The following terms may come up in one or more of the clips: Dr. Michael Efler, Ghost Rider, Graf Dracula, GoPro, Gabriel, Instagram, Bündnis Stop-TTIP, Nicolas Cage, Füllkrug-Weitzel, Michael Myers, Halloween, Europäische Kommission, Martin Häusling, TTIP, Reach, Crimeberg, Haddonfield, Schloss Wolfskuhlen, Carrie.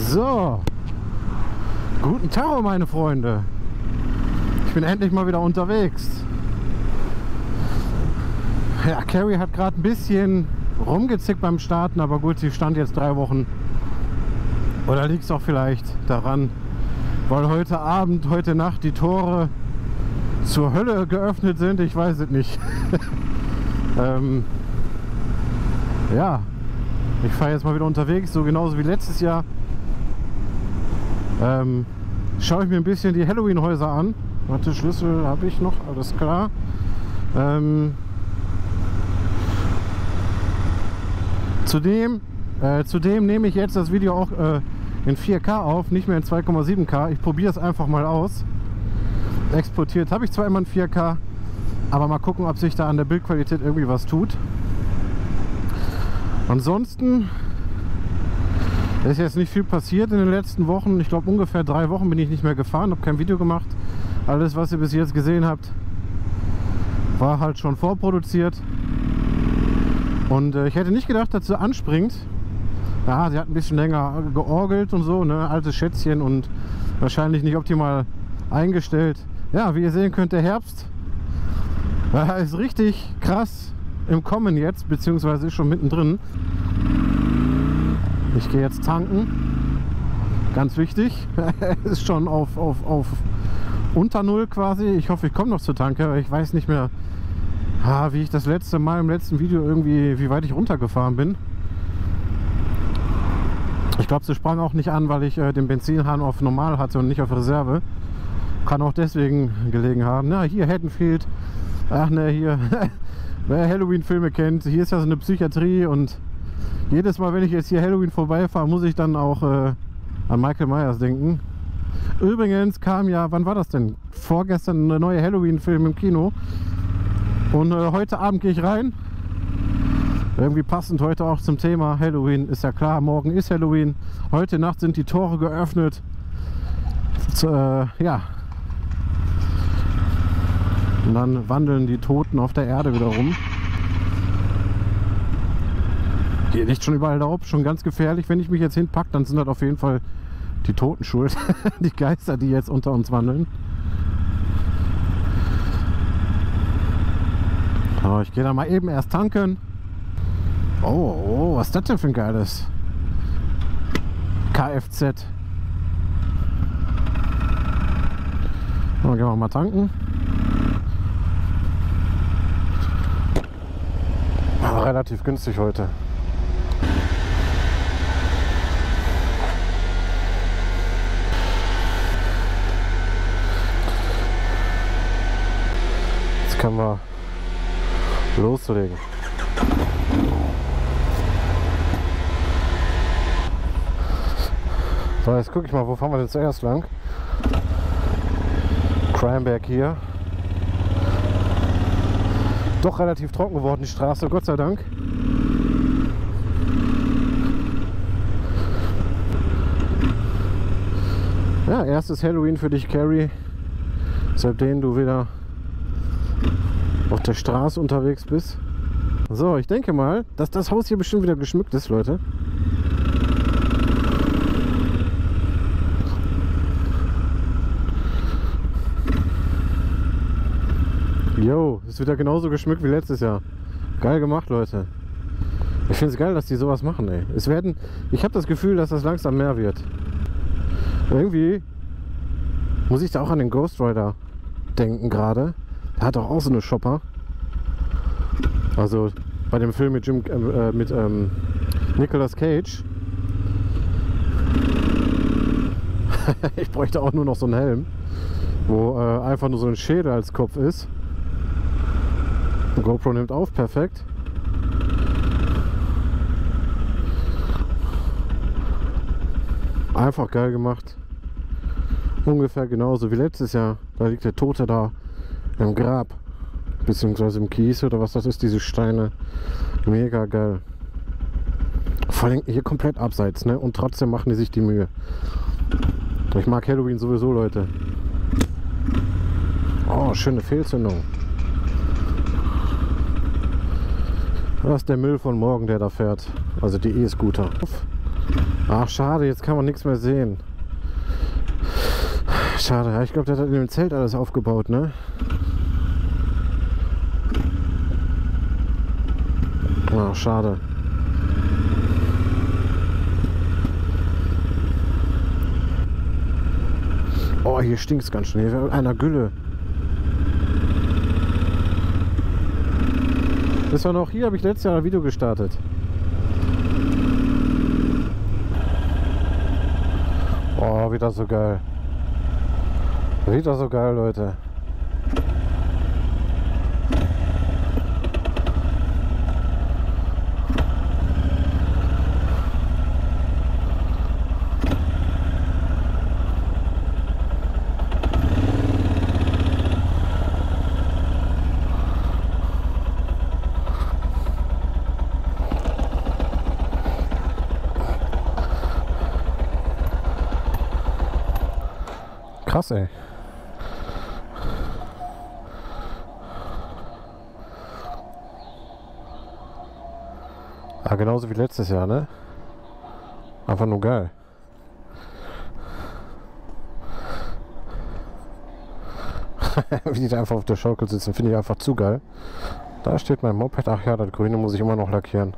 So, guten Tag meine Freunde, ich bin endlich mal wieder unterwegs. Ja, Carrie hat gerade ein bisschen rumgezickt beim Starten, aber gut, sie stand jetzt 3 Wochen. Oder liegt es auch vielleicht daran, weil heute Abend, heute Nacht die Tore zur Hölle geöffnet sind, ich weiß es nicht. Ja, ich fahre jetzt mal wieder unterwegs, so genauso wie letztes Jahr. Schaue ich mir ein bisschen die Halloween-Häuser an. Warte, Schlüssel habe ich noch, alles klar. Zudem nehme ich jetzt das Video auch in 4K auf, nicht mehr in 2,7K. Ich probiere es einfach mal aus. Exportiert habe ich zwar immer in 4K, aber mal gucken, ob sich da an der Bildqualität irgendwie was tut. Ansonsten ist jetzt nicht viel passiert in den letzten Wochen. Ich glaube, ungefähr 3 Wochen bin ich nicht mehr gefahren, habe kein Video gemacht. Alles, was ihr bis jetzt gesehen habt, war halt schon vorproduziert. Und ich hätte nicht gedacht, dass sie anspringt. Ja, sie hat ein bisschen länger georgelt und so, ne? Altes Schätzchen und wahrscheinlich nicht optimal eingestellt. Ja, wie ihr sehen könnt, der Herbst ist richtig krass im Kommen jetzt, beziehungsweise ist schon mittendrin. Ich gehe jetzt tanken. Ganz wichtig. Ist schon auf unter Null quasi. Ich hoffe, ich komme noch zur Tanke, aber ich weiß nicht mehr, wie ich das letzte Mal im letzten Video irgendwie, wie weit ich runtergefahren bin. Ich glaube, sie sprang auch nicht an, weil ich den Benzinhahn auf normal hatte und nicht auf Reserve. Kann auch deswegen gelegen haben. Na, hier Haddonfield. Ach ne, hier. Wer Halloween-Filme kennt, hier ist ja so eine Psychiatrie und jedes Mal, wenn ich jetzt hier Halloween vorbeifahre, muss ich dann auch an Michael Myers denken. Übrigens kam ja, wann war das denn? Vorgestern eine neue Halloween-Film im Kino. Und heute Abend gehe ich rein. Irgendwie passend heute auch zum Thema Halloween. Ist ja klar, morgen ist Halloween. Heute Nacht sind die Tore geöffnet. Ja. Und dann wandeln die Toten auf der Erde wieder rum. Hier liegt schon überall Laub, schon ganz gefährlich. Wenn ich mich jetzt hinpacke, dann sind das auf jeden Fall die Toten schuld. Die Geister, die jetzt unter uns wandeln. So, ich gehe da mal eben erst tanken. Oh, was ist das denn für ein geiles Kfz? So, gehen wir mal tanken. War relativ günstig heute. Jetzt können wir loszulegen. So, jetzt gucke ich mal, wo fahren wir denn zuerst lang? Crimeberg hier. Doch relativ trocken geworden, die Straße, Gott sei Dank. Ja, erstes Halloween für dich, Carrie. Seitdem du wieder auf der Straße unterwegs bist. So, ich denke mal, dass das Haus hier bestimmt wieder geschmückt ist, Leute. Jo, ist wieder genauso geschmückt wie letztes Jahr. Geil gemacht, Leute. Ich finde es geil, dass die sowas machen, ey. Ich habe das Gefühl, dass das langsam mehr wird. Irgendwie muss ich da auch an den Ghost Rider denken gerade. Er hat auch so eine Shopper. Also bei dem Film mit, Nicolas Cage. Ich bräuchte auch nur noch so einen Helm, wo einfach nur so ein Schädel als Kopf ist. Die GoPro nimmt auf, perfekt. Einfach geil gemacht. Ungefähr genauso wie letztes Jahr. Da liegt der Tote da. Im Grab, beziehungsweise im Kies oder was das ist, diese Steine. Mega geil. Vor allem hier komplett abseits, ne? Und trotzdem machen die sich die Mühe. Ich mag Halloween sowieso, Leute. Oh, schöne Fehlzündung. Das ist der Müll von morgen, der da fährt. Also die E-Scooter. Ach schade, jetzt kann man nichts mehr sehen. Schade, ja, ich glaube, der hat in dem Zelt alles aufgebaut, ne? Ach, schade. Oh, hier stinkt es ganz schnell. Hier einer Gülle. Das war noch hier, habe ich letztes Jahr ein Video gestartet. Oh, wieder so geil. Wieder so geil, Leute. Krass, ey. Ah, genauso wie letztes Jahr, ne? Einfach nur geil. Wie die da einfach auf der Schaukel sitzen, finde ich einfach zu geil. Da steht mein Moped. Ach ja, das grüne muss ich immer noch lackieren.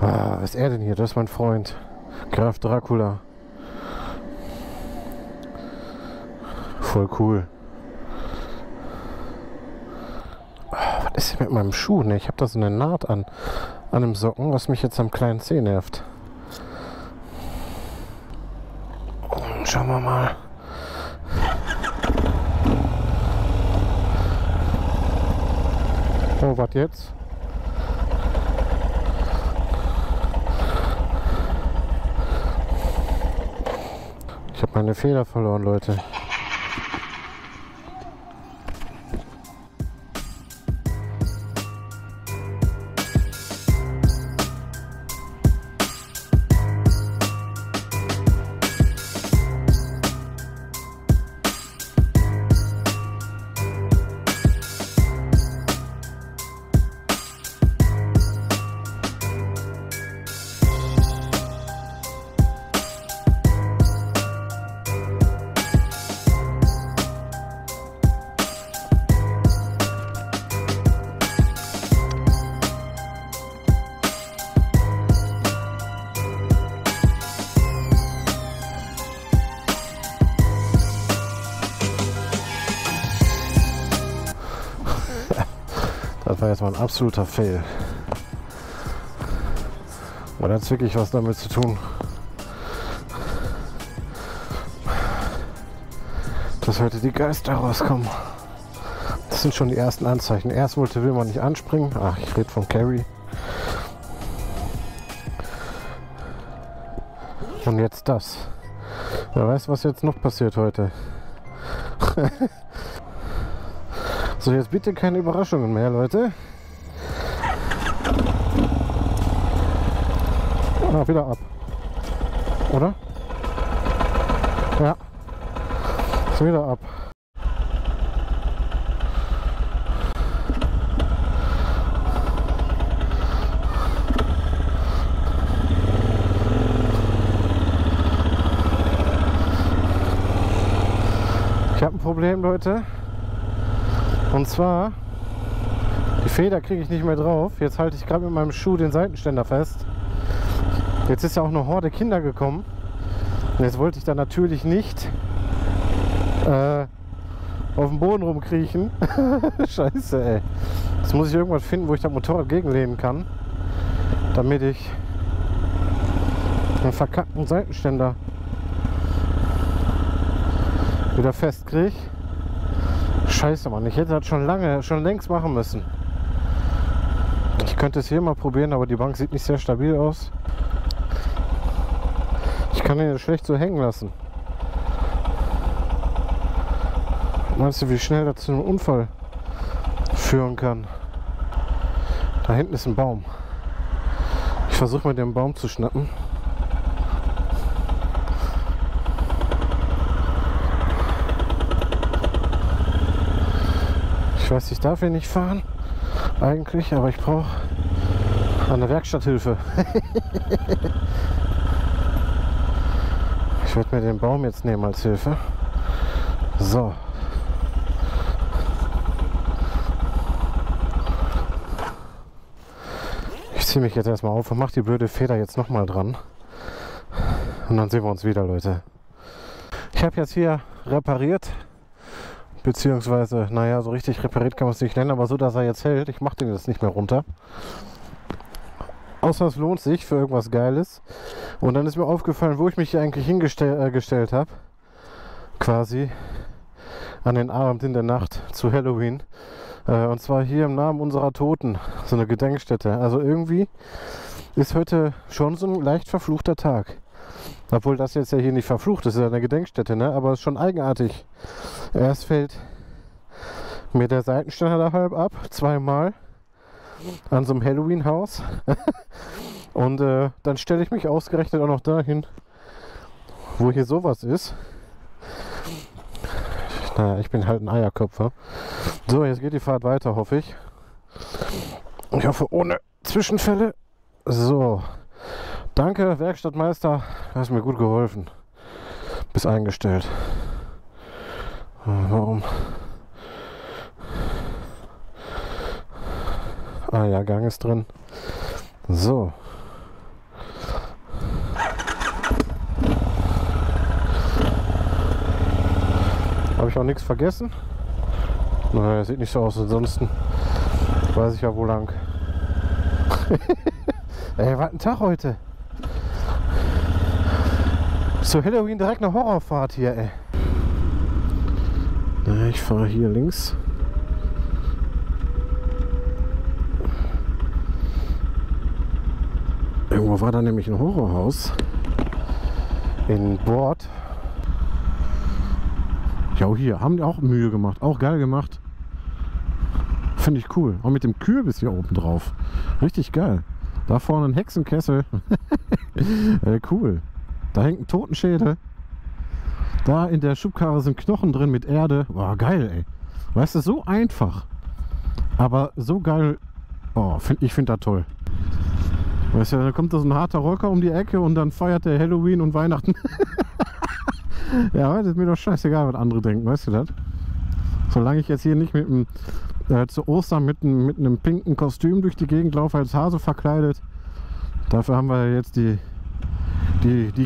Ah, was ist er denn hier? Das ist mein Freund. Graf Dracula. Voll cool. Oh, was ist hier mit meinem Schuh? Ne? Ich habe da so eine Naht an einem Socken, was mich jetzt am kleinen Zeh nervt. Und schauen wir mal. Oh, was jetzt? Ich habe meine Feder verloren, Leute. Jetzt mal ein absoluter Fail. Und hat wirklich was damit zu tun, dass heute die Geister rauskommen. Das sind schon die ersten Anzeichen. Erst will man nicht anspringen. Ach, ich rede von Carrie. Und jetzt das. Wer weiß, was jetzt noch passiert heute. So, jetzt bitte keine Überraschungen mehr, Leute. Ah, wieder ab. Oder? Ja. Ist wieder ab. Ich habe ein Problem, Leute. Und zwar, die Feder kriege ich nicht mehr drauf. Jetzt halte ich gerade mit meinem Schuh den Seitenständer fest. Jetzt ist ja auch eine Horde Kinder gekommen. Und jetzt wollte ich da natürlich nicht auf dem Boden rumkriechen. Scheiße, ey. Jetzt muss ich irgendwas finden, wo ich das Motorrad gegenlehnen kann, damit ich den verkackten Seitenständer wieder festkriege. Scheiße, Mann, ich hätte das schon längst machen müssen. Ich könnte es hier mal probieren, aber die Bank sieht nicht sehr stabil aus. Ich kann den schlecht so hängen lassen. Meinst du, wie schnell das zu einem Unfall führen kann? Da hinten ist ein Baum. Ich versuche mal, den Baum zu schnappen. Ich weiß, ich darf hier nicht fahren, eigentlich, aber ich brauche eine Werkstatthilfe. Ich würde mir den Baum jetzt nehmen als Hilfe. So. Ich ziehe mich jetzt erstmal auf und mache die blöde Feder jetzt nochmal dran. Und dann sehen wir uns wieder, Leute. Ich habe jetzt hier repariert. Beziehungsweise, naja, so richtig repariert kann man es nicht nennen, aber so, dass er jetzt hält. Ich mache den jetzt nicht mehr runter. Außer es lohnt sich für irgendwas Geiles. Und dann ist mir aufgefallen, wo ich mich hier eigentlich hingestellt habe. Quasi an den Abend in der Nacht zu Halloween. Und zwar hier im Namen unserer Toten. So eine Gedenkstätte. Also irgendwie ist heute schon so ein leicht verfluchter Tag. Obwohl das jetzt ja hier nicht verflucht ist, ist ja eine Gedenkstätte, ne? Aber es ist schon eigenartig. Erst fällt mir der Seitenständer da halb ab, zweimal, an so einem Halloween-Haus. Und dann stelle ich mich ausgerechnet auch noch dahin, wo hier sowas ist. Naja, ich bin halt ein Eierköpfer. So, jetzt geht die Fahrt weiter, hoffe ich. Ich hoffe, ohne Zwischenfälle. So. Danke, Werkstattmeister, du hast mir gut geholfen. Bist eingestellt. Warum? Ah ja, Gang ist drin. So. Habe ich auch nichts vergessen? Naja, sieht nicht so aus, ansonsten weiß ich ja wo lang. Ey, was ein Tag heute. So Halloween direkt eine Horrorfahrt hier, ey. Na, ich fahre hier links. Irgendwo war da nämlich ein Horrorhaus. In Bord. Ja, hier haben die auch Mühe gemacht, auch geil gemacht. Finde ich cool. Auch mit dem Kürbis hier oben drauf. Richtig geil. Da vorne ein Hexenkessel. Cool. Da hängt ein Totenschädel. Da in der Schubkarre sind Knochen drin mit Erde. Boah, geil, ey. Weißt du, so einfach. Aber so geil. Oh, ich finde das toll. Weißt du, da kommt da so ein harter Rocker um die Ecke und dann feiert der Halloween und Weihnachten. Ja, das ist mir doch scheißegal, was andere denken, weißt du das? Solange ich jetzt hier nicht mit einem zu Ostern mit einem pinken Kostüm durch die Gegend laufe, als Hase verkleidet. Dafür haben wir jetzt die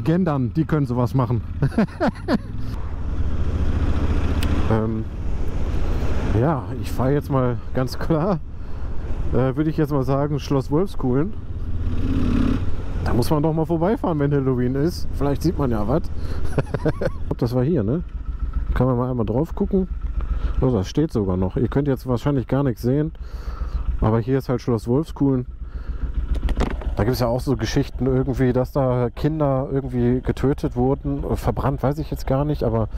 Gendern, die können sowas machen. Ja, ich fahre jetzt mal ganz klar, würde ich jetzt mal sagen, Schloss Wolfskuhlen. Da muss man doch mal vorbeifahren, wenn Halloween ist. Vielleicht sieht man ja was. Ich glaube, das war hier, ne? Kann man mal einmal drauf gucken. Oh, das steht sogar noch. Ihr könnt jetzt wahrscheinlich gar nichts sehen. Aber hier ist halt Schloss Wolfskuhlen. Da gibt es ja auch so Geschichten irgendwie, dass da Kinder irgendwie getötet wurden. Verbrannt weiß ich jetzt gar nicht, aber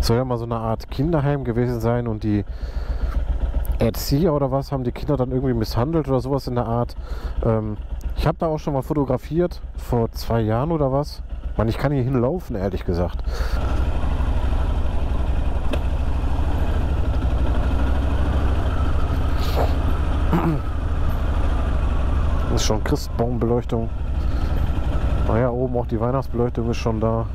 es soll ja mal so eine Art Kinderheim gewesen sein. Und die Erzieher oder was haben die Kinder dann irgendwie misshandelt oder sowas in der Art. Ich habe da auch schon mal fotografiert, vor 2 Jahren oder was. Mann, ich kann hier hinlaufen, ehrlich gesagt. Ist schon Christbaumbeleuchtung. Naja, oben auch die Weihnachtsbeleuchtung ist schon da.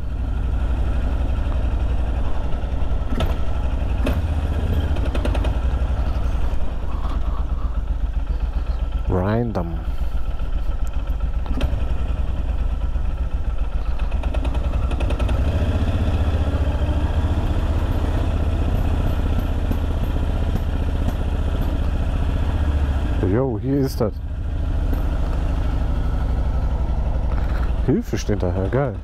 Rheindam. Jo, hier ist das. Hilfe steht daher, geil.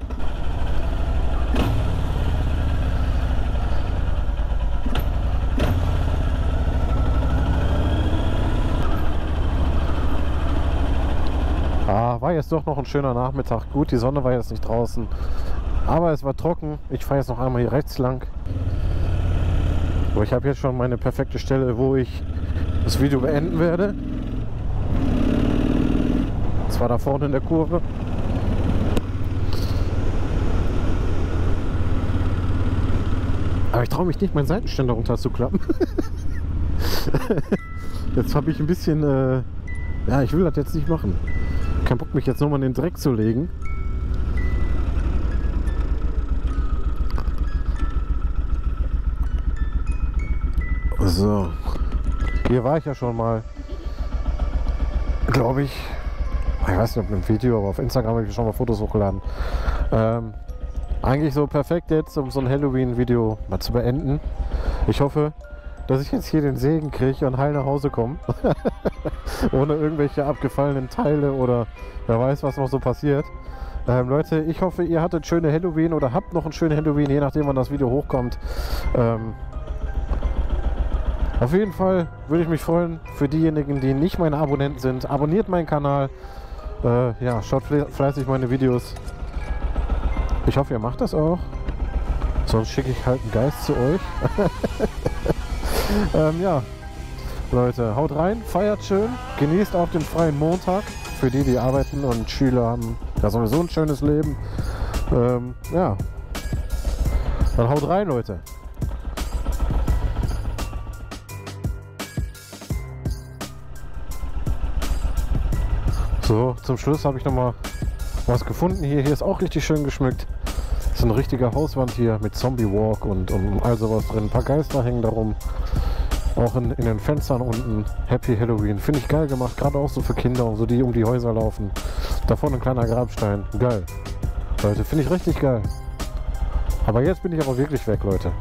Ah, war jetzt doch noch ein schöner Nachmittag. Gut, die Sonne war jetzt nicht draußen, aber es war trocken. Ich fahre jetzt noch einmal hier rechts lang. Aber ich habe jetzt schon meine perfekte Stelle, wo ich das Video beenden werde. Das war da vorne in der Kurve. Aber ich traue mich nicht, meinen Seitenständer runterzuklappen. Jetzt habe ich ein bisschen... ja, ich will das jetzt nicht machen. Kein Bock, mich jetzt nochmal in den Dreck zu legen. So. Hier war ich ja schon mal, glaube ich. Ich weiß nicht, ob im Video, aber auf Instagram habe ich schon mal Fotos hochgeladen. Eigentlich so perfekt jetzt, um so ein Halloween-Video mal zu beenden. Ich hoffe, dass ich jetzt hier den Segen kriege und heil nach Hause komme. Ohne irgendwelche abgefallenen Teile oder wer weiß, was noch so passiert. Leute, ich hoffe, ihr hattet schöne Halloween oder habt noch einen schönen Halloween, je nachdem, wann das Video hochkommt. Auf jeden Fall würde ich mich freuen, für diejenigen, die nicht meine Abonnenten sind, abonniert meinen Kanal. Ja, schaut fleißig meine Videos. Ich hoffe, ihr macht das auch. Sonst schicke ich halt einen Geist zu euch. Ja, Leute, haut rein, feiert schön, genießt auch den freien Montag. Für die, die arbeiten und Schüler haben ja sowieso ein schönes Leben. Ja, dann haut rein, Leute. So, zum Schluss habe ich nochmal was gefunden hier. Hier ist auch richtig schön geschmückt. Das ist eine richtige Hauswand hier mit Zombie Walk und all sowas drin. Ein paar Geister hängen darum. Auch in den Fenstern unten. Happy Halloween. Finde ich geil gemacht. Gerade auch so für Kinder und so, die um die Häuser laufen. Da vorne ein kleiner Grabstein. Geil. Leute, finde ich richtig geil. Aber jetzt bin ich aber wirklich weg, Leute.